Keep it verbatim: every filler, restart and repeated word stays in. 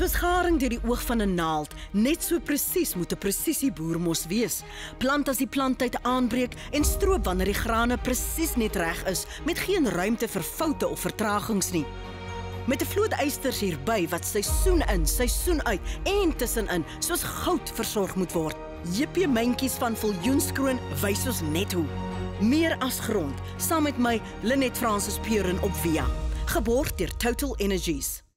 Soos garing deur die oog van 'n naald, net so presies moet 'n presisieboer mos wees. Plant as die planttyd aanbreek en stroop wanneer die grane presies net reg is, met geen ruimte vir foute of vertragings nie. Met 'n vloot eisters hierby wat seisoen in, seisoen uit en tussenin soos goud versorg moet word. J P Meintjies van Viljoenskroon wys ons net hoe. Meer as grond, saam met my Lynette Francis-Puren op V I A, geborg deur TotalEnergies.